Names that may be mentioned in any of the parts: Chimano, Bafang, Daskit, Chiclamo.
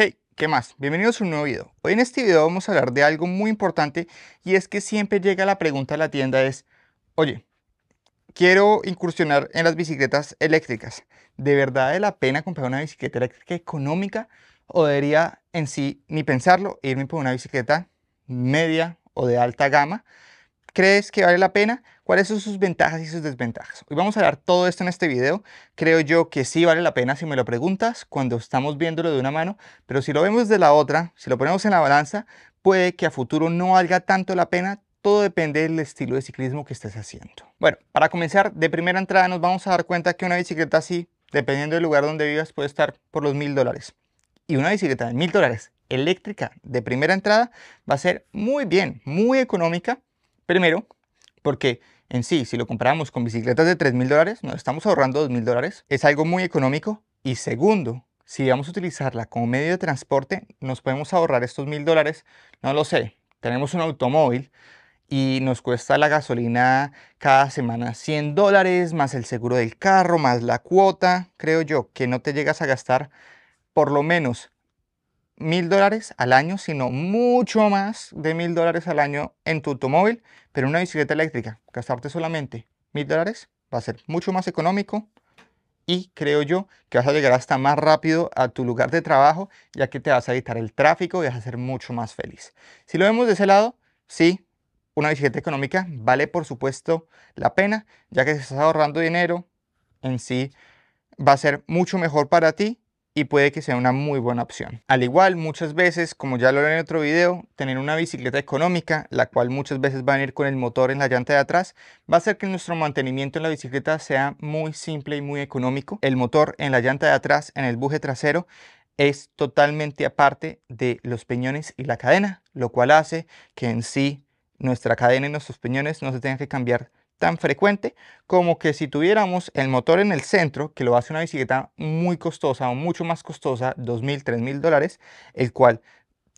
Hey, ¿qué más? Bienvenidos a un nuevo video. Hoy en este video vamos a hablar de algo muy importante, y es que siempre llega la pregunta a la tienda es: oye, quiero incursionar en las bicicletas eléctricas. ¿De verdad vale la pena comprar una bicicleta eléctrica económica? ¿O debería en sí ni pensarlo e irme por una bicicleta media o de alta gama? ¿Crees que vale la pena? ¿Cuáles son sus ventajas y sus desventajas? Hoy vamos a hablar todo esto en este video. Creo yo que sí vale la pena si me lo preguntas cuando estamos viéndolo de una mano, pero si lo vemos de la otra, si lo ponemos en la balanza, puede que a futuro no valga tanto la pena. Todo depende del estilo de ciclismo que estés haciendo. Bueno, para comenzar, de primera entrada nos vamos a dar cuenta que una bicicleta así, dependiendo del lugar donde vivas, puede estar por los $1000. Y una bicicleta de $1000 eléctrica de primera entrada va a ser muy bien, muy económica. Primero, porque en sí, si lo comparamos con bicicletas de $3000, nos estamos ahorrando $2000. Es algo muy económico. Y segundo, si vamos a utilizarla como medio de transporte, nos podemos ahorrar estos $1000. No lo sé, tenemos un automóvil y nos cuesta la gasolina cada semana $100, más el seguro del carro, más la cuota. Creo yo que no te llegas a gastar por lo menos $1000 al año, sino mucho más de $1000 al año en tu automóvil. Pero en una bicicleta eléctrica, gastarte solamente $1000 va a ser mucho más económico, y creo yo que vas a llegar hasta más rápido a tu lugar de trabajo, ya que te vas a evitar el tráfico y vas a ser mucho más feliz. Si lo vemos de ese lado, sí, una bicicleta económica vale por supuesto la pena, ya que si estás ahorrando dinero, en sí va a ser mucho mejor para ti y puede que sea una muy buena opción. Al igual, muchas veces, como ya lo hablé en otro video, tener una bicicleta económica, la cual muchas veces va a venir con el motor en la llanta de atrás, va a hacer que nuestro mantenimiento en la bicicleta sea muy simple y muy económico. El motor en la llanta de atrás, en el buje trasero, es totalmente aparte de los piñones y la cadena, lo cual hace que en sí nuestra cadena y nuestros piñones no se tengan que cambiar tan frecuente como que si tuviéramos el motor en el centro, que lo hace una bicicleta muy costosa o mucho más costosa, $2000, $3000, el cual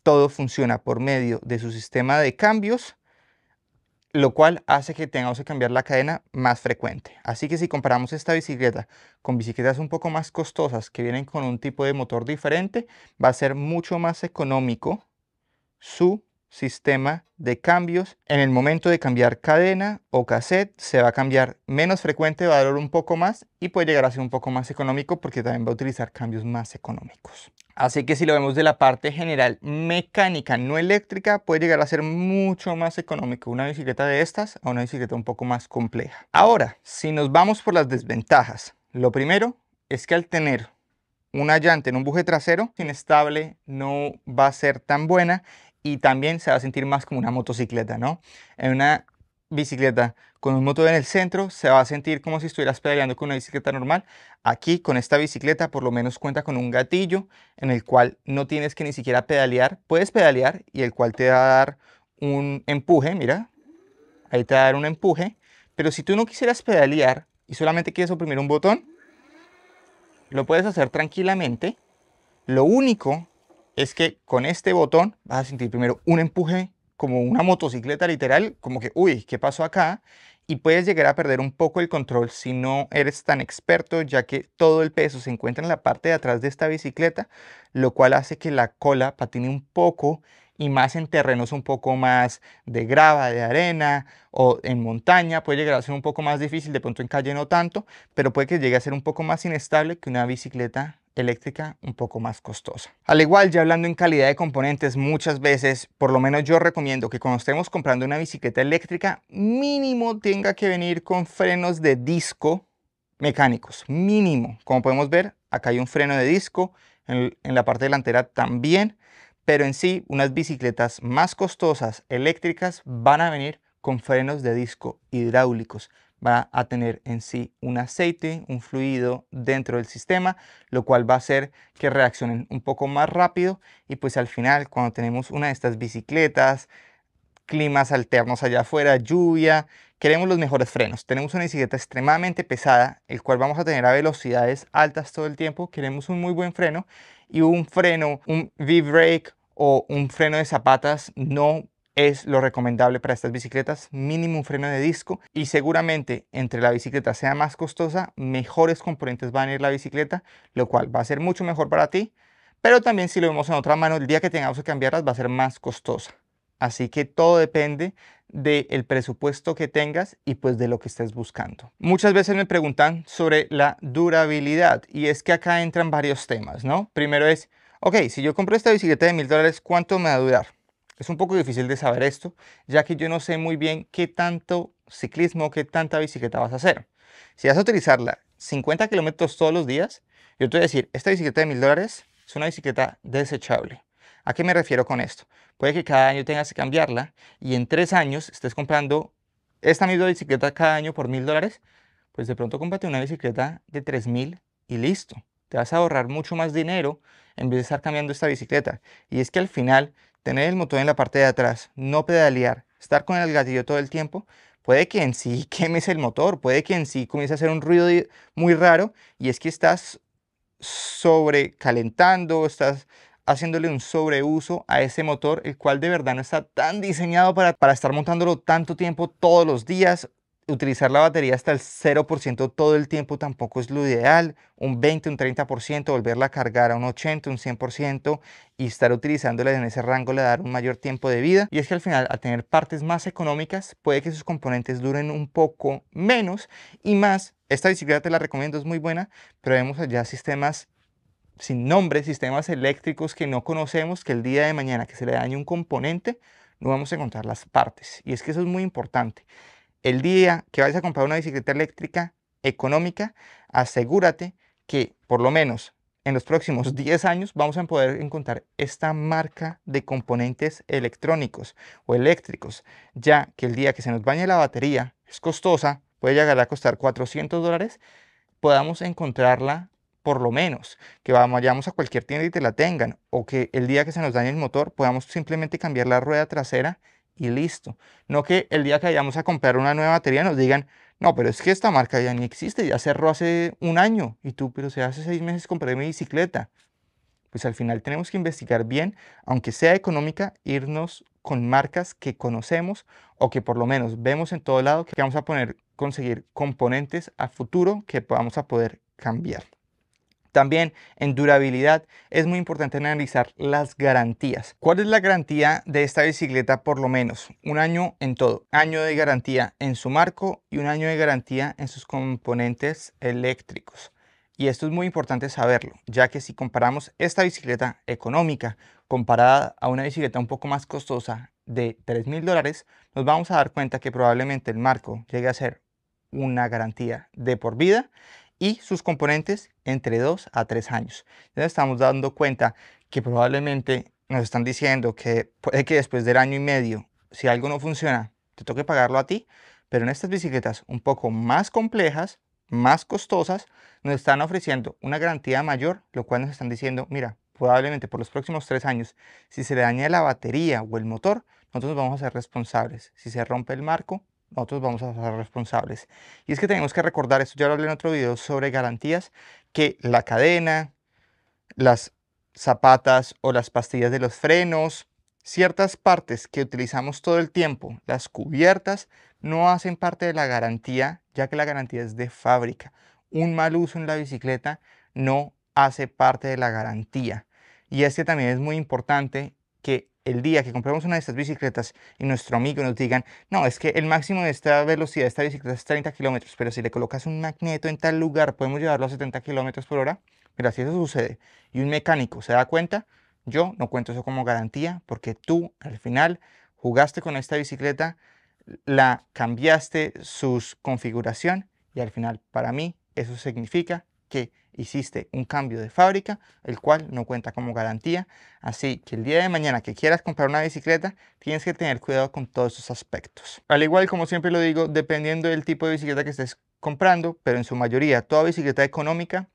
todo funciona por medio de su sistema de cambios, lo cual hace que tengamos que cambiar la cadena más frecuente. Así que si comparamos esta bicicleta con bicicletas un poco más costosas que vienen con un tipo de motor diferente, va a ser mucho más económico su sistema de cambios. En el momento de cambiar cadena o cassette se va a cambiar menos frecuente, va a durar un poco más y puede llegar a ser un poco más económico porque también va a utilizar cambios más económicos. Así que si lo vemos de la parte general mecánica, no eléctrica, puede llegar a ser mucho más económico una bicicleta de estas a una bicicleta un poco más compleja. Ahora, si nos vamos por las desventajas, lo primero es que al tener una llanta en un buje trasero inestable no va a ser tan buena. Y también se va a sentir más como una motocicleta, ¿no? En una bicicleta con un motor en el centro se va a sentir como si estuvieras pedaleando con una bicicleta normal. Aquí, con esta bicicleta, por lo menos cuenta con un gatillo en el cual no tienes que ni siquiera pedalear. Puedes pedalear y el cual te va a dar un empuje, mira. Ahí te va a dar un empuje. Pero si tú no quisieras pedalear y solamente quieres oprimir un botón, lo puedes hacer tranquilamente. Lo único es que con este botón vas a sentir primero un empuje como una motocicleta literal, como que uy, ¿qué pasó acá? Y puedes llegar a perder un poco el control si no eres tan experto, ya que todo el peso se encuentra en la parte de atrás de esta bicicleta, lo cual hace que la cola patine un poco, y más en terrenos un poco más de grava, de arena o en montaña puede llegar a ser un poco más difícil, de pronto en calle no tanto, pero puede que llegue a ser un poco más inestable que una bicicleta eléctrica un poco más costosa. Al igual, ya hablando en calidad de componentes, muchas veces, por lo menos yo recomiendo que cuando estemos comprando una bicicleta eléctrica, mínimo tenga que venir con frenos de disco mecánicos, mínimo. Como podemos ver, acá hay un freno de disco, en la parte delantera también, pero en sí, unas bicicletas más costosas eléctricas van a venir con frenos de disco hidráulicos. Va a tener en sí un aceite, un fluido dentro del sistema, lo cual va a hacer que reaccionen un poco más rápido. Y pues al final, cuando tenemos una de estas bicicletas, climas alternos allá afuera, lluvia, queremos los mejores frenos. Tenemos una bicicleta extremadamente pesada, el cual vamos a tener a velocidades altas todo el tiempo. Queremos un muy buen freno, y un freno, un V-brake o un freno de zapatas no es lo recomendable para estas bicicletas. Mínimo un freno de disco, y seguramente entre la bicicleta sea más costosa, mejores componentes van a ir la bicicleta, lo cual va a ser mucho mejor para ti, Pero también si lo vemos en otra mano, el día que tengamos que cambiarlas va a ser más costosa. Así que todo depende del presupuesto que tengas y pues de lo que estés buscando. Muchas veces me preguntan sobre la durabilidad y es que acá entran varios temas, ¿no? Primero es, ok, si yo compro esta bicicleta de $1,000, ¿cuánto me va a durar? Es un poco difícil de saber esto, ya que yo no sé muy bien qué tanto ciclismo, qué tanta bicicleta vas a hacer. Si vas a utilizarla 50 kilómetros todos los días, yo te voy a decir, esta bicicleta de $1,000 es una bicicleta desechable. ¿A qué me refiero con esto? Puede que cada año tengas que cambiarla y en 3 años estés comprando esta misma bicicleta cada año por $1,000, pues de pronto cómprate una bicicleta de $3,000 y listo. Te vas a ahorrar mucho más dinero en vez de estar cambiando esta bicicleta. Y es que al final, tener el motor en la parte de atrás, no pedalear, estar con el gatillo todo el tiempo, puede que en sí quemes el motor, puede que en sí comience a hacer un ruido muy raro y es que estás sobrecalentando, estás haciéndole un sobreuso a ese motor, el cual de verdad no está tan diseñado para estar montándolo tanto tiempo todos los días. Utilizar la batería hasta el 0% todo el tiempo tampoco es lo ideal, un 20, un 30%, volverla a cargar a un 80, un 100% y estar utilizándola en ese rango le dar un mayor tiempo de vida. Y es que al final, al tener partes más económicas, puede que sus componentes duren un poco menos y más. Esta bicicleta te la recomiendo, es muy buena, pero vemos allá sistemas sin nombre, sistemas eléctricos que no conocemos, que el día de mañana que se le dañe un componente, no vamos a encontrar las partes. Y es que eso es muy importante. El día que vayas a comprar una bicicleta eléctrica económica, asegúrate que por lo menos en los próximos 10 años vamos a poder encontrar esta marca de componentes electrónicos o eléctricos, ya que el día que se nos bañe la batería, es costosa, puede llegar a costar $400, podamos encontrarla por lo menos, que vayamos a cualquier tienda y te la tengan, o que el día que se nos dañe el motor podamos simplemente cambiar la rueda trasera y listo. No que el día que vayamos a comprar una nueva batería nos digan, no, pero es que esta marca ya ni existe, ya cerró hace un año. Y tú, pero si hace 6 meses compré mi bicicleta. Pues al final tenemos que investigar bien, aunque sea económica, irnos con marcas que conocemos o que por lo menos vemos en todo lado que vamos a conseguir componentes a futuro que vamos a poder cambiar. También en durabilidad es muy importante analizar las garantías. ¿Cuál es la garantía de esta bicicleta? Por lo menos 1 año en todo. 1 año de garantía en su marco y 1 año de garantía en sus componentes eléctricos. Y esto es muy importante saberlo, ya que si comparamos esta bicicleta económica comparada a una bicicleta un poco más costosa de $3,000, nos vamos a dar cuenta que probablemente el marco llegue a ser una garantía de por vida y sus componentes entre 2 a 3 años. Ya estamos dando cuenta que probablemente nos están diciendo que puede que después del año y medio, si algo no funciona, te toque pagarlo a ti, pero en estas bicicletas un poco más complejas, más costosas, nos están ofreciendo una garantía mayor, lo cual nos están diciendo, mira, probablemente por los próximos 3 años, si se le daña la batería o el motor, nosotros vamos a ser responsables. Si se rompe el marco, nosotros vamos a ser responsables. Y es que tenemos que recordar, esto ya lo hablé en otro video sobre garantías, que la cadena, las zapatas o las pastillas de los frenos, ciertas partes que utilizamos todo el tiempo, las cubiertas, no hacen parte de la garantía, ya que la garantía es de fábrica. Un mal uso en la bicicleta no hace parte de la garantía. Y es que también es muy importante que el día que compramos una de estas bicicletas y nuestro amigo nos digan, no, es que el máximo de esta velocidad de esta bicicleta es 30 kilómetros, pero si le colocas un magneto en tal lugar podemos llevarlo a 70 kilómetros por hora. Mira, si eso sucede y un mecánico se da cuenta, yo no cuento eso como garantía, porque tú al final jugaste con esta bicicleta, la cambiaste su configuración y al final para mí eso significa que hiciste un cambio de fábrica, el cual no cuenta como garantía. Así que el día de mañana que quieras comprar una bicicleta, tienes que tener cuidado con todos esos aspectos. Al igual, como siempre lo digo, dependiendo del tipo de bicicleta que estés comprando, pero en su mayoría, toda bicicleta económica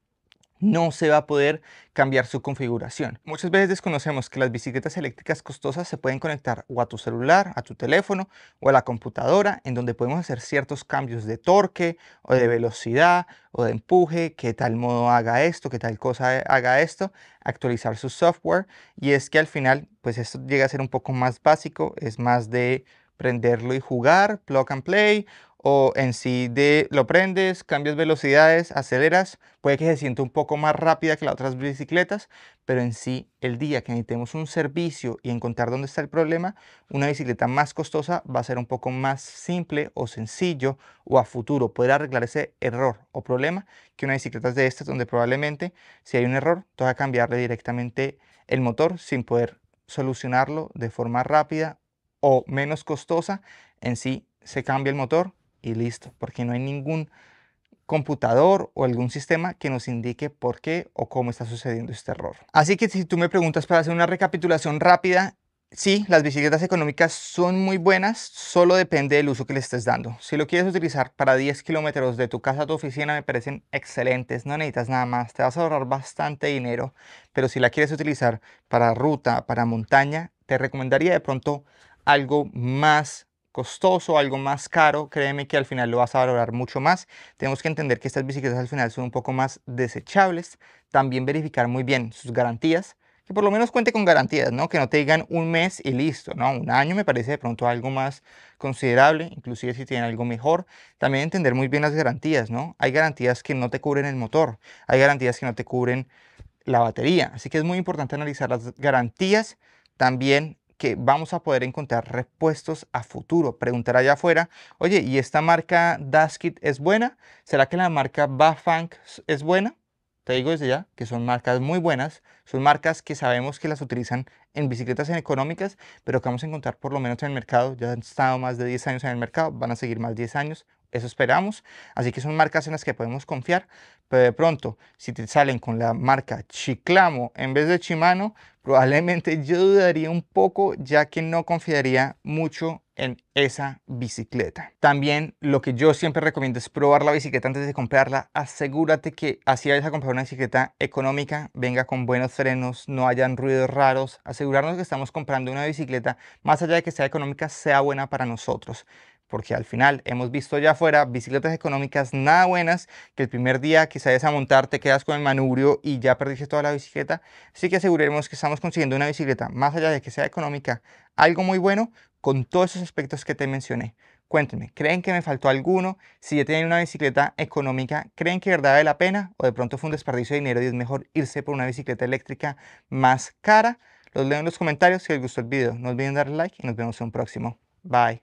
no se va a poder cambiar su configuración. Muchas veces desconocemos que las bicicletas eléctricas costosas se pueden conectar o a tu celular, a tu teléfono o a la computadora, en donde podemos hacer ciertos cambios de torque o de velocidad o de empuje, que tal modo haga esto, que tal cosa haga esto, actualizar su software. Y es que al final, pues esto llega a ser un poco más básico, es más de prenderlo y jugar, plug and play, o en sí de lo prendes, cambias velocidades, aceleras, puede que se sienta un poco más rápida que las otras bicicletas, pero en sí el día que necesitemos un servicio y encontrar dónde está el problema, una bicicleta más costosa va a ser un poco más simple o sencillo o a futuro poder arreglar ese error o problema que una bicicleta de estas donde probablemente si hay un error toca cambiarle directamente el motor sin poder solucionarlo de forma rápida o menos costosa. En sí se cambia el motor y listo, porque no hay ningún computador o algún sistema que nos indique por qué o cómo está sucediendo este error. Así que si tú me preguntas, para hacer una recapitulación rápida, sí, las bicicletas económicas son muy buenas, solo depende del uso que le estés dando. Si lo quieres utilizar para 10 kilómetros de tu casa a tu oficina, me parecen excelentes, no necesitas nada más, te vas a ahorrar bastante dinero. Pero si la quieres utilizar para ruta, para montaña, te recomendaría de pronto algo más costoso, algo más caro. Créeme que al final lo vas a valorar mucho más. Tenemos que entender que estas bicicletas al final son un poco más desechables. También verificar muy bien sus garantías, que por lo menos cuente con garantías, ¿no? Que no te digan un mes y listo, ¿no? Un año me parece de pronto algo más considerable, inclusive si tienen algo mejor. También entender muy bien las garantías, ¿no? Hay garantías que no te cubren el motor, hay garantías que no te cubren la batería, así que es muy importante analizar las garantías. También que vamos a poder encontrar repuestos a futuro, preguntar allá afuera, oye, ¿y esta marca Daskit es buena? ¿Será que la marca Bafang es buena? Te digo desde ya que son marcas muy buenas, son marcas que sabemos que las utilizan en bicicletas económicas, pero que vamos a encontrar por lo menos en el mercado, ya han estado más de 10 años en el mercado, van a seguir más de 10 años, eso esperamos, así que son marcas en las que podemos confiar, pero de pronto, si te salen con la marca Chiclamo en vez de Chimano, probablemente yo dudaría un poco, ya que no confiaría mucho en esa bicicleta. También lo que yo siempre recomiendo es probar la bicicleta antes de comprarla. Asegúrate que así vayas a comprar una bicicleta económica, venga con buenos frenos, no hayan ruidos raros. Asegurarnos que estamos comprando una bicicleta, más allá de que sea económica, sea buena para nosotros. Porque al final hemos visto allá afuera bicicletas económicas nada buenas, que el primer día que sales a montar te quedas con el manubrio y ya perdiste toda la bicicleta. Así que aseguremos que estamos consiguiendo una bicicleta, más allá de que sea económica, algo muy bueno con todos esos aspectos que te mencioné. Cuéntenme, ¿creen que me faltó alguno? Si ya tienen una bicicleta económica, ¿creen que de verdad vale la pena? ¿O de pronto fue un desperdicio de dinero y es mejor irse por una bicicleta eléctrica más cara? Los leo en los comentarios. Si les gustó el video, no olviden darle like y nos vemos en un próximo. Bye.